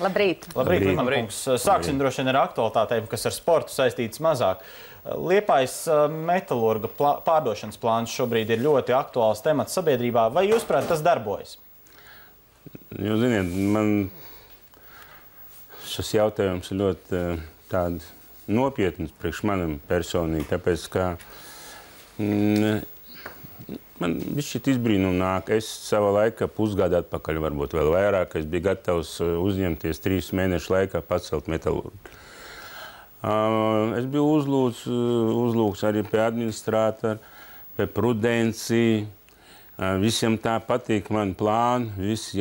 Labrīt! Labrīt, Limankungs. Sāksim droši vien ar aktualitātēm, kas ar sportu saistītas mazāk. Liepājas metalorga pārdošanas plāns šobrīd ir ļoti aktuāls temats sabiedrībā. Vai jūs prāt, tas darbojas? Jūs ziniet, man šis jautājums ir ļoti tāds nopietns priekš manam personīgi, tāpēc, ka man viss šit izbrīnum nāk. Es savā laikā pusgadu atpakaļ, varbūt vēl vairāk, es biju gatavs uzņemties 3 mēnešu laikā pacelt metalurgu. Es biju uzlūks arī pie administrātora, pie prudenci. Visiem tā patīk man plāni, viss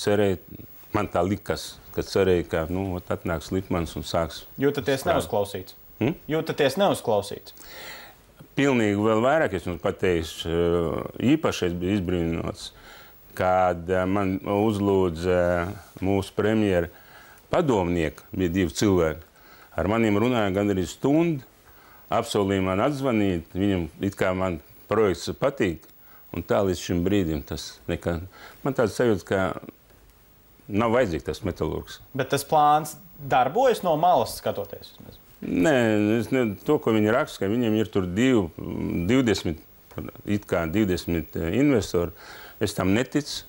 cerēja. Man tā likas, ka cerēja, ka atnāks Lipmans un sāks. Jūtaties neuzklausīts? Jūtaties neuzklausīts? Pilnīgi vēl vairāk, es jums pateikšu, īpaši es biju izbrīnots, kad man uzlūdza mūsu premjera padomnieka, bija 2 cilvēki. Ar maniem runāja gandrīz stundu, apsolīja man atzvanīt, viņam it kā man projekts patīk, un tā līdz šim brīdim tas nekā. Man tāds sajūta, ka nav vajadzīgi tas metalurgs. Bet tas plāns darbojas no malas skatoties? Nē, to, ko viņi raksta, ka viņiem ir tur 20 investori. Es tam neticu.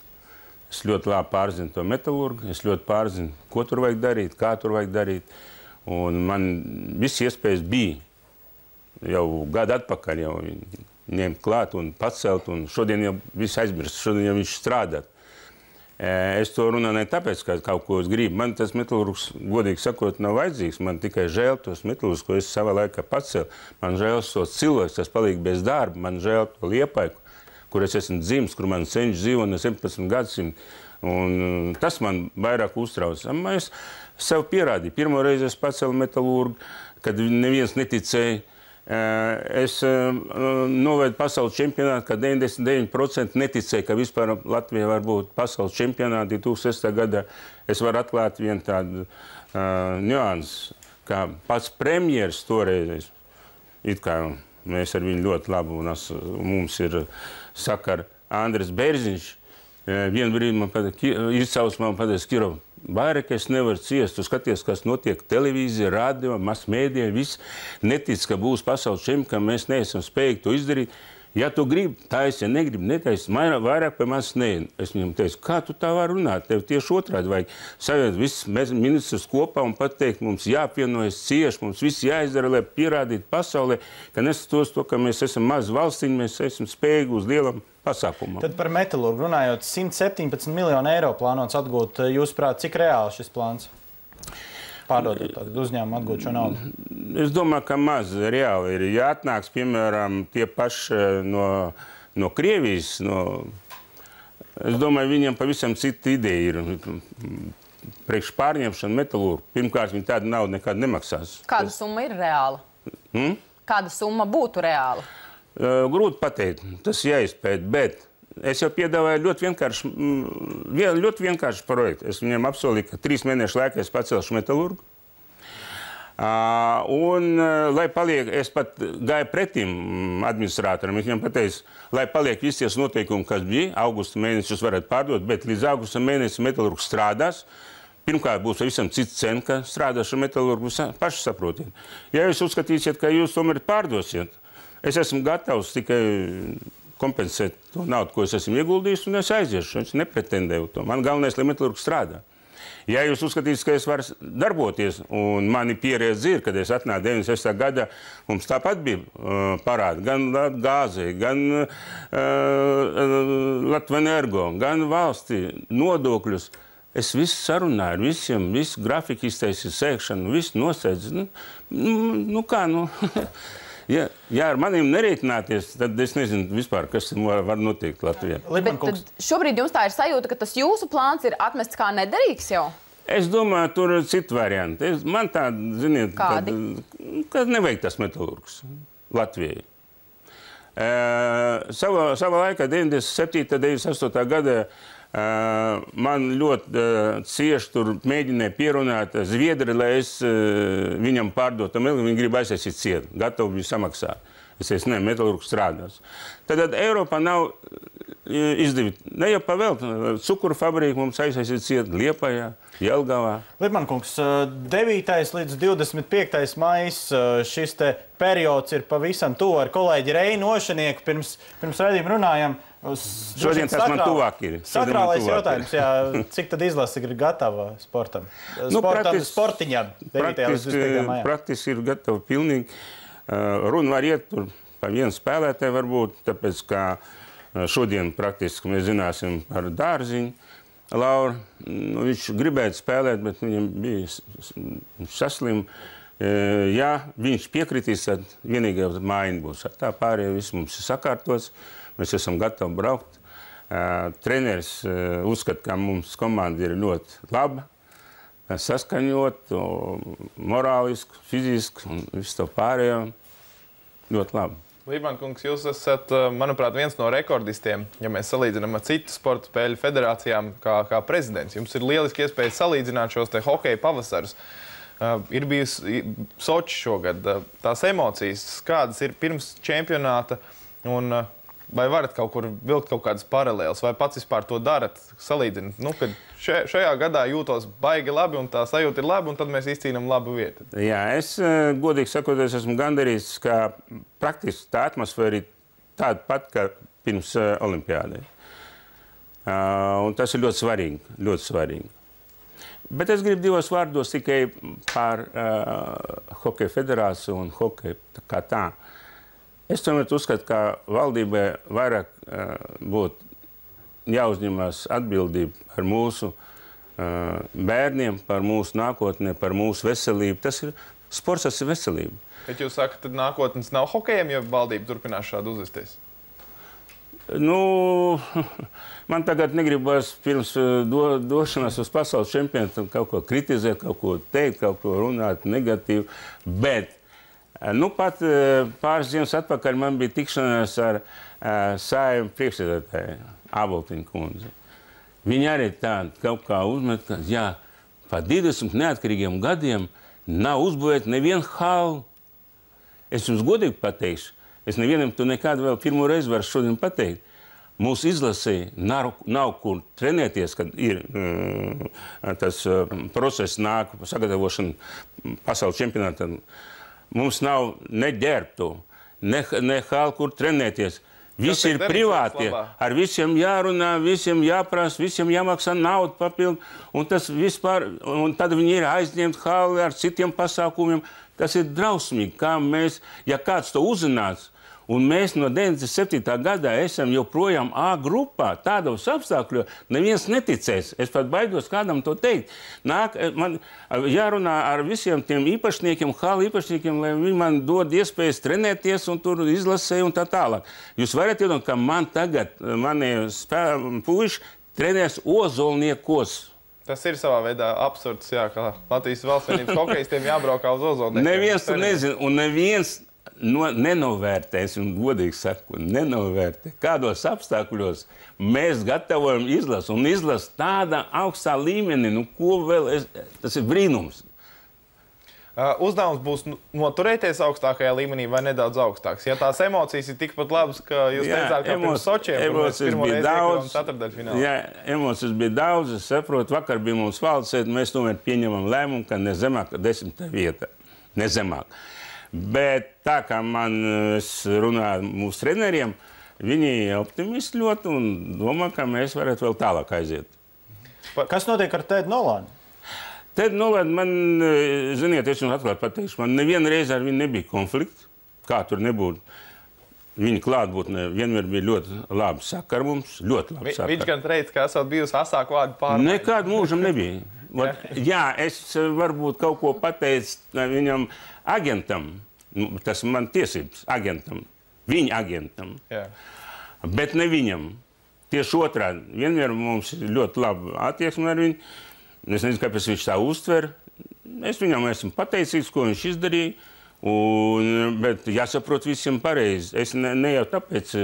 Es ļoti labi pārzinu to metalurgu. Es ļoti pārzinu, ko tur vajag darīt, kā tur vajag darīt. Un man viss iespējas bija jau gadu atpakaļ jau ņemt klāt un pacelt. Un šodien jau viss aizmirst, šodien jau viņš strādāt. Es to runāju ne tāpēc, ka kaut ko es gribu. Man tas metalurgs, godīgi sakot, nav vajadzīgs. Man tikai žēl tos metalurgus, ko es savā laikā pacelu. Man žēl tos cilvēks, kas paliek bez darba. Man žēl to Liepāju, kur es esmu dzimis, kur man senči dzīvo no 17 gadsimta. Un tas man vairāk uztrauc. Es sev pierādīju. Pirmo reizi es pacelu metalurgu, kad neviens neticēja. Es novēdu pasaules čempionātu, ka 99% neticēja, ka vispār Latvijā var būt pasaules čempionāti 2006. gadā. Es varu atklāt vienu tādu niuansu, kā pats premjeras toreiz, it kā mēs ar viņu ļoti labi, un mums ir sakara Andris Berziņš, vienu brīdi man pateica, Kirov, vairāk es nevaru ciest, tu skaties, kas notiek televīzija, radio, masmēdija, viss. Netic, ka būs pasaules čempions, ka mēs neesam spējīgi to izdarīt. Ja tu gribi, taisi, ja negribi, netaisi, vairāk pie manis neien. Es viņam teicu, kā tu tā var runāt? Tev tieši otrādi vajag saviet visus ministrus kopā un pateikt, mums jāpienojas cieši, mums viss jāizdara, lai pierādītu pasaulē, ka nesatos to, ka mēs esam maz valstiņi, mēs esam spējīgi uz lielam. Tad par metalurgu runājot, 117 miljonu eiro plānots atgūt. Jūs prāt, cik reāli šis plāns? Pārdodot uzņēmumu atgūt šo naudu. Es domāju, ka maz reāli ir. Ja atnāks, piemēram, tie paši no Krievijas, es domāju, viņiem pavisam cita ideja ir. Priekš pārņemšana metalurgu. Pirmkārt, viņi tādu naudu nekādu nemaksās. Kāda summa ir reāla? Kāda summa būtu reāla? Grūti pateikt, tas jāizpēt, bet es jau piedāvāju ļoti vienkāršu projektu. Es viņiem apsolīju, ka 3 mēnešu laikā es pacelšu metalurgu. Un, lai paliek, es pat gāju pretim administrātoram, es viņam pateicu, lai paliek visies noteikumi, kas bija, augusta mēnešus varat pārdot, bet līdz augusta mēnesis metalurgs strādās. Pirmkārt, būs visam cits cena, ka strādāšu metalurgu, paši saprotiet. Ja jūs uzskatīsiet, ka jūs tomēr pārdosiet, es esmu gatavs tikai kompensēt to naudu, ko es esmu ieguldījis, un es aiziešu. Es nepretendēju to. Man galvenais, lai metalurgs strādā. Ja jūs uzskatīs, ka es varu darboties, un mani pieredze ir, kad es atnāju 96. gadā, mums tāpat bija parādi, gan gāzei, gan Latvenergo, gan valstī nodokļus. Es visu sarunāju ar visiem, visu grafiku iztaisīju, sēkšanu, visu nosēdzu. Nu kā? Ja ar maniem nerēķināties, tad es nezinu vispār, kas var notikt Latvijā. Bet šobrīd jums tā ir sajūta, ka tas jūsu plāns ir atmests kā nederīgs jau? Es domāju, tur ir citi varianti. Man tā, ziniet, ka nevajag tas metalurgs Latvijai. Savā laikā, 97. 98. gadā, man ļoti cieši tur mēģināja pierunāt Zviedri, lai es viņam pārdotu metalurgu, viņi grib aizsēsīt cietu, gatavi viņu samaksāt. Es teicu, ne, metalurgs strādās. Tad Eiropā nav izdevīt. Ne jau pavēl, cukuru fabrika mums aizsaisīt ciet Liepājā, Jelgavā. Lipmankungs, 9. līdz 25. maijs šis te periods ir pavisam tuvu. Ar kolēģi Reinu Ošenieku pirms raidījuma runājam. Šodien tas man tuvāk ir. Sakrālais jautājums, jā, cik tad izlase ir gatava sportam? Sportiņam, 9. maijā. Praktiski ir gatava pilnīgi. Runa var iet par vienu spēlētāju varbūt, tāpēc kā šodien praktiski mēs zināsim par Dārziņu, Laura. Viņš gribētu spēlēt, bet viņam bija saslim. Jā, viņš piekritīs, tad vienīgā mājiņa būs. Tā pārējā viss mums ir sakārtots. Mēs esam gatavi braukt. Treneris uzskata, ka mums komanda ir ļoti laba, saskaņot, morāliski, fiziski un visu to pārējo ļoti labi. Liepājas, jūs esat, manuprāt, viens no rekordistiem, ja mēs salīdzinām ar citu sporta spēļu federācijām kā prezidents. Jums ir lieliski iespēja salīdzināt šos te hokeja pavasarus. Ir bijusi Soči šogad. Tās emocijas, kādas ir pirms čempionāta un... Vai varat kaut kur vilkt kaut kādas paralēles, vai pats vispār to darat, salīdzināt? Nu, kad šajā gadā jūtos baigi labi un tā sajūta ir labi, un tad mēs izcīnām labu vietu. Jā, es, godīgi sakot, esmu gandarīts, ka praktiski tā atmosfēra ir tāda pat, kā pirms olimpiādē. Un tas ir ļoti svarīgi, ļoti svarīgi. Bet es gribu divos vārdos tikai par hokeja federāciju un hokeju kā tā. Es tomēr uzskatu, ka valdībai vairāk būtu jāuzņemās atbildība par mūsu bērniem, par mūsu nākotnē, par mūsu veselību. Tas ir sports, tas ir veselība. Bet jūs sakat, tad nākotnes nav hokejiem, ja valdība turpinās šādi uzvesties? Nu, man tagad negribas pirms došanās uz pasaules čempionātu kaut ko kritizēt, kaut ko teikt, kaut ko runāt negatīvi, bet... Nu, pat pāris dienas atpakaļ man bija tikšanās ar Saeimas priekšsēdētāju, Āboltiņa kundzi. Viņa arī tāda kaut kā uzmet, ka, jā, pa 20 neatkarīgiem gadiem nav uzbūvēt nevienu halu. Es jums godīgi pateikšu, es nevienam to nekādu vēl pirmo reizi varu šodien pateikt. Mūsu izlasē nav kur trenēties, kad ir tas process nāk sagatavošana pasaules čempionātam. Mums nav ne ģērbtu, ne hali, kur trenēties. Visi ir privātie. Ar visiem jārunā, visiem jāprasa, visiem jāmaksā naudu papildu. Un tas vispār, un tad viņi ir aizņemt hali ar citiem pasākumiem. Tas ir drausmīgi, kā mēs, ja kāds to uzzinās, un mēs no 97. gadā esam joprojām A grupā, tādos apstākļos, neviens neticēs. Es pat baidos kādam to teikt. Man jārunā ar visiem tiem īpašniekiem, hali īpašniekiem, lai viņi man dod iespējas trenēties un tur izlasē un tā tālāk. Jūs varat iedomāt, ka man tagad, mani puiši trenēs Ozolniekos. Tas ir savā veidā absurds, jā, ka Latvijas valstsvienības hokejistiem jābraukā uz Ozolniekiem. Neviens to nezina, un neviens... Nenovērtē, es jums godīgi saku, nenovērtē. Kādos apstākļos mēs gatavojam izlasu, un izlasu tādā augstā līmenī, nu ko vēl, tas ir brīnums. Uzdevums būs noturēties augstākajā līmenī vai nedaudz augstāks. Ja tās emocijas ir tikpat labas, ka jūs teicāt, ka pirms Sočiem, kur mēs pirmo reizi iekļuvām ceturdaļfinālā. Jā, emocijas bija daudz, es saprotu, vakar bija mums valdsēta, mēs tomēr pieņemam lēmumu, ka ne zemāk, ka 10. vieta, ne zemāk. Bet tā, kā man runā mūsu treneriem, viņi optimisti ļoti un domā, ka mēs varētu vēl tālāk aiziet. Kas notiek ar Teds Nolanu? Teds Nolanu man, ziniet, es jums atklāt pateikšu, man nevienreiz ar viņu nebija konflikts, kā tur nebūtu. Viņa klātbūtne vienmēr bija ļoti labi sakar mums, ļoti labi sakar. Viņš gan teica, ka esot bijusi asāku vārdu pārmaiņu. Nekādu mūžam nebija. Jā, es varbūt kaut ko pateicu viņam agentam, tas man tiesības, agentam, viņa agentam, bet ne viņam. Tieši otrādi, vienmēr mums ir ļoti labi attieksme ar viņu. Es nezinu, kāpēc viņš tā uztver. Es viņam esmu pateicīgs, ko viņš izdarīja. Bet jāsaprot visiem pareizi. Es ne jau tāpēc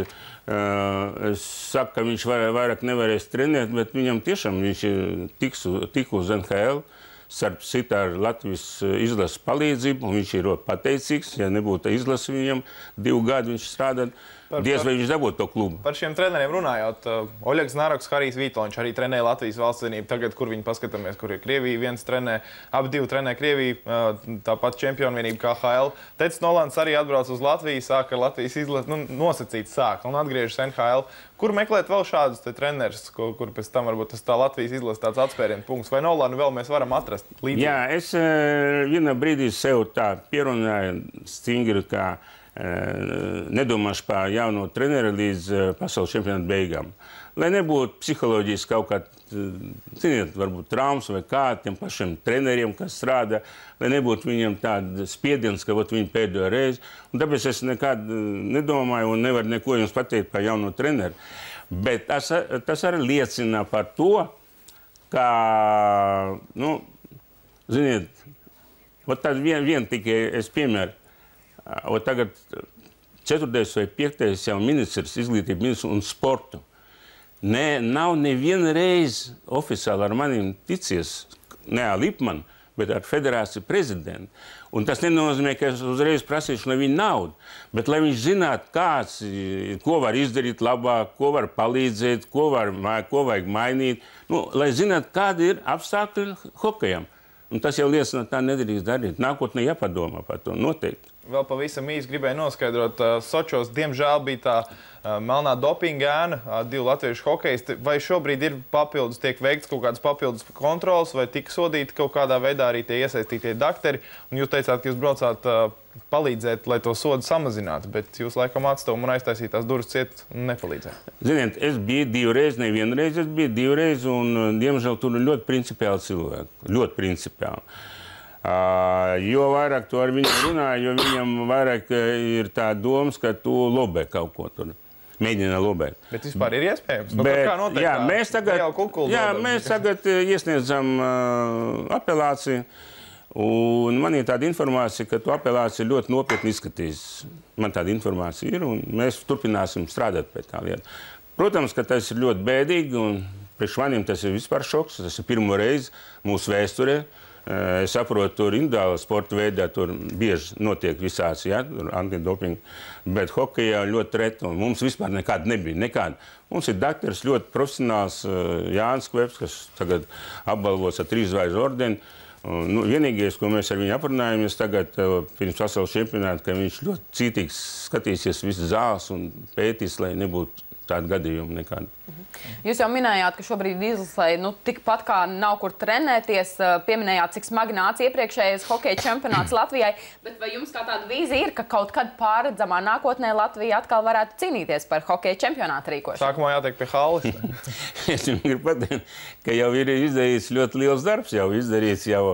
saku, ka viņš vairāk nevarēs trenēt, bet viņam tiešām viņš tik uz NHL, starp citu ar Latvijas izlases palīdzību, un viņš ir pateicīgs, ja nebūtu izlasi viņam, 2 gadi viņš strādāt. Diez vai viņš dabūtu to klubu. Par šiem treneriem runājot, Oleg Snarovs, Harijs Vītoliņš arī trenēja Latvijas valsts vienību. Tagad, kur viņi paskatāmies, kur ir Krievija, viens trenē, abi divi trenē Krieviju, tāpat čempionu vienību KHL. Teds Nolans arī atbrauc uz Latviju, sāk ar Latvijas izlasi, nu, nosacīts sāk un atgriežas NHL. Kur meklēt vēl šādus te trenerus, kur pēc tam varbūt tas tā Latvijas izlasa tāds atspērienu punkts? Vai Nolanu vēl mēs varam atrast līdzīgi? Jā, es vienā brīdī sev tā pierunāju stingri, ka nedomāšu par jauno treneru līdz pasaules čempionāta beigām. Lai nebūtu psiholoģiski kaut kā, ziniet, varbūt traumas vai kā tiem pašiem treneriem, kas strādā, lai nebūtu viņiem tāda spiediens, ka viņi pēdējo reizi. Un tāpēc es nekad nedomāju un nevaru neko jums pateikt par jauno treneru. Bet tas arī liecina par to, ka, nu, ziniet, tad vien tikai es piemēru, tagad 4. vai 5. jau ministrs, izglītība ministrs un sportu. Nav nevienreiz oficiāli ar maniem ticies, ne ar Lipmanu, bet ar federāciju prezidentu. Un tas nenozīmē, ka es uzreiz prasīšu no viņa naudu, bet lai viņš zinātu, kāds, ko var izdarīt labāk, ko var palīdzēt, ko vajag mainīt, nu, lai zinātu, kādi ir apstākļi hokejam. Un tas jau liecina, tā nedrīkst darīt. Nākotnē jāpadomā par to noteikti. Vēl pavisam īsti gribēju noskaidrot, Sočos diemžēl bija tā melnā dopinga ēna, divi latviešu hokejisti. Vai šobrīd ir papildus, tiek veikts kaut kādas papildus kontrols, vai tika sodīti kaut kādā veidā arī tie iesaistītie dakteri? Un jūs teicāt, ka jūs braucāt palīdzēt, lai to sodu samazinātu, bet jūs laikam atstumu un aiztaisīt tās durvis ciet un nepalīdzēt. Ziniet, es biju divreiz, nevienreiz, es biju divreiz, un diemžēl tur ļoti principiāli cilvēki, ļoti principiāli. Jo vairāk tu ar viņu runā, jo viņam vairāk ir tā domas, ka tu lobē kaut ko tur, mēģina lobēt. Bet vispār ir iespējams? Nu, kā noteikti? Jā, mēs tagad iesniedzam apelāciju, un man ir tāda informācija, ka tu apelāciju ļoti nopietni izskatīs. Man tāda informācija ir, un mēs turpināsim strādāt pie tā lieta. Protams, ka tas ir ļoti bēdīgi, un priekš maniem tas ir vispār šoks, tas ir pirmo reizi mūsu vēsturē. Es saprotu, tur individuālā sporta veidā tur bieži notiek visās, ja, antidopinga, bet hokejā ļoti reti, un mums vispār nekāda nebija, nekāda. Mums ir dakteris ļoti profesionāls Jānis Kveps, kas tagad apbalvots ar 3 zvaigžņu ordeni. Nu, vienīgais, ko mēs ar viņu aprunājamies tagad pirms pasaules čempionāta, ka viņš ļoti cītīgs skatīsies visu zāles un pētīs, lai nebūtu tādu gadījumu nekādu. Jūs jau minējāt, ka šobrīd izlasē, nu, tikpat kā nav kur trenēties, pieminējāt, cik smagi nāca iepriekšējais hokeja čempionāts Latvijai, bet vai jums kā tāda vīzija ir, ka kaut kad pārredzamā nākotnē Latvija atkal varētu cīnīties par hokeja čempionātu rīkošanu? Sākumā jātiek pie halles. Es jums gribu pateikt, ka jau ir izdarīts ļoti liels darbs, jau izdarīts jau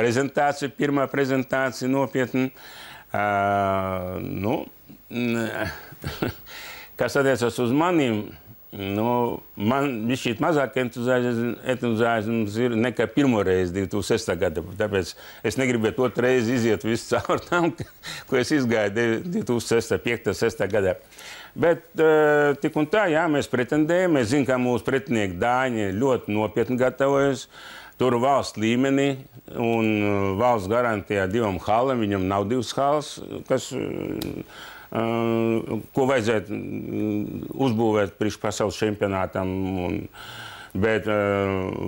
prezentācija, pirmā prezentācija nopietna. Nu, kas attiecas uz maniem, nu, man šķiet mazāk entuziasms ir nekā pirmoreiz 2006. gada. Tāpēc es negribētu otrreiz iziet visu caur tam, ko es izgāju 2006. 5. 6. gadā. Bet tik un tā, jā, mēs pretendējam. Es zinu, ka mūsu pretinieki Dāņi ļoti nopietni gatavojas. Tur valsts līmenī un valsts garantijā divam halam, viņam nav 2 halas, kas ko vajadzētu uzbūvēt priekš pasaules čempionātam. Bet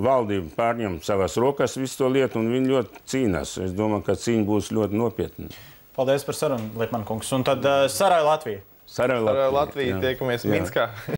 valdība pārņem savās rokas visu to lietu, un viņi ļoti cīnās. Es domāju, ka cīņa būs ļoti nopietna. Paldies par sarunu, Liepmana kungs. Un tad Sarai Latvija. Sarai Latvija, tiekamies Minskā.